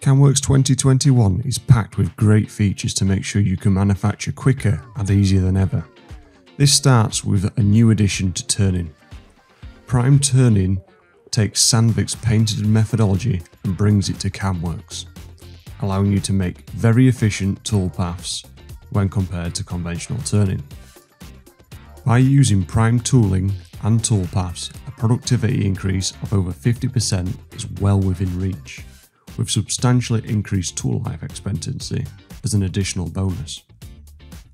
CamWorks 2021 is packed with great features to make sure you can manufacture quicker and easier than ever. This starts with a new addition to Turning. Prime Turning takes Sandvik's patented methodology and brings it to CamWorks, allowing you to make very efficient toolpaths when compared to conventional turning. By using prime tooling and toolpaths, a productivity increase of over 50% is well within reach, with substantially increased tool life expectancy as an additional bonus.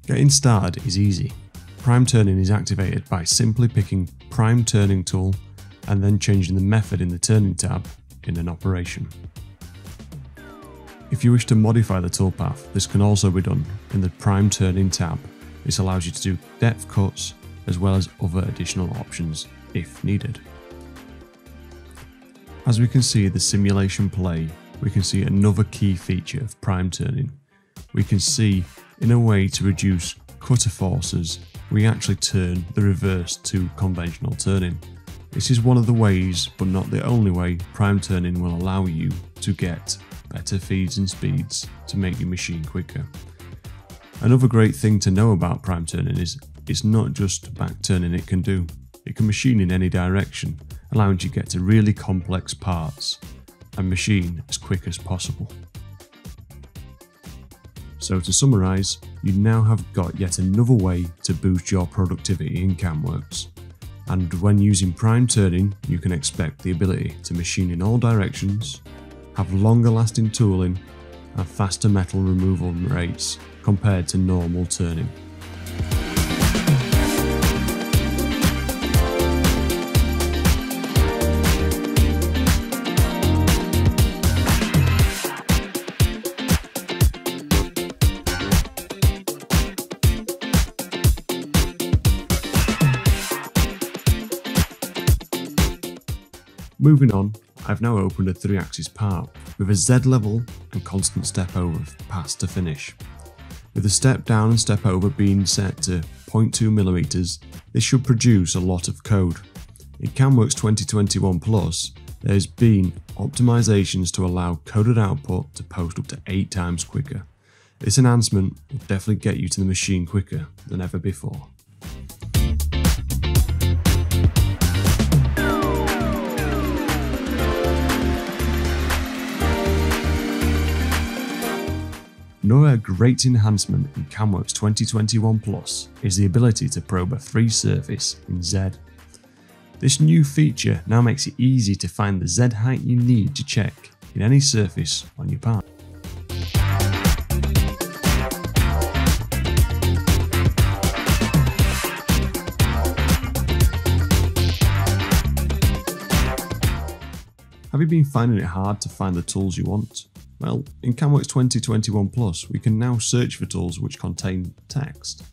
Getting started is easy. Prime Turning is activated by simply picking Prime Turning tool and then changing the method in the Turning tab in an operation. If you wish to modify the toolpath, this can also be done in the Prime Turning tab. This allows you to do depth cuts as well as other additional options if needed. As we can see the simulation play, we can see another key feature of Prime Turning. We can see, in a way to reduce cutter forces, we actually turn the reverse to conventional turning. This is one of the ways, but not the only way, Prime Turning will allow you to get better feeds and speeds to make your machine quicker. Another great thing to know about Prime Turning is it's not just back turning it can do. It can machine in any direction, allowing you to get to really complex parts and machine as quick as possible. So to summarise, you now have got yet another way to boost your productivity in CamWorks. And when using Prime Turning, you can expect the ability to machine in all directions, have longer lasting tooling, and faster metal removal rates compared to normal turning. Moving on, I've now opened a 3-axis part with a Z level and constant step over pass to finish. With the step down and step over being set to 0.2mm, this should produce a lot of code. In CamWorks 2021 Plus, there's been optimizations to allow coded output to post up to 8 times quicker. This enhancement will definitely get you to the machine quicker than ever before. Another great enhancement in CamWorks 2021 Plus is the ability to probe a free surface in Z. This new feature now makes it easy to find the Z height you need to check in any surface on your part. Have you been finding it hard to find the tools you want? Well, in CamWorks 2021 Plus, we can now search for tools which contain text.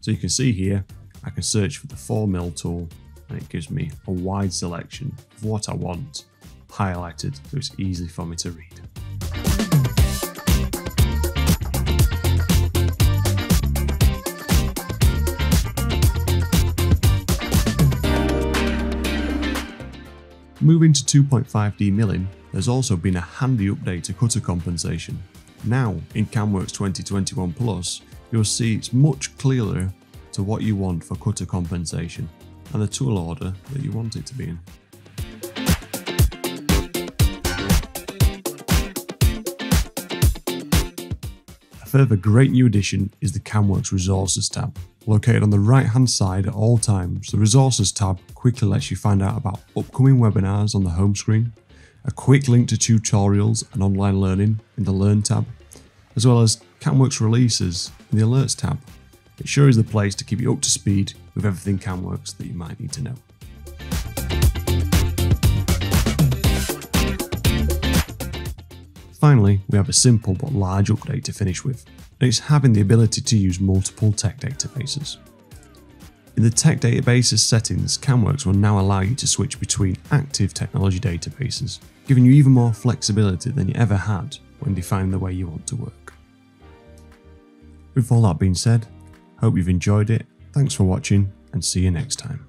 So you can see here, I can search for the 4mm tool and it gives me a wide selection of what I want, highlighted so it's easy for me to read. Moving to 2.5D milling, there's also been a handy update to cutter compensation. Now, in CamWorks 2021 Plus, you'll see it's much clearer to what you want for cutter compensation and the tool order that you want it to be in. A further great new addition is the CamWorks Resources tab. Located on the right-hand side at all times, the Resources tab quickly lets you find out about upcoming webinars on the home screen, a quick link to tutorials and online learning in the Learn tab, as well as CamWorks releases in the Alerts tab. It sure is the place to keep you up to speed with everything CamWorks that you might need to know. Finally, we have a simple but large update to finish with, and it's having the ability to use multiple tech databases. In the tech databases settings, CamWorks will now allow you to switch between active technology databases, giving you even more flexibility than you ever had when defining the way you want to work. With all that being said, hope you've enjoyed it, thanks for watching, and see you next time.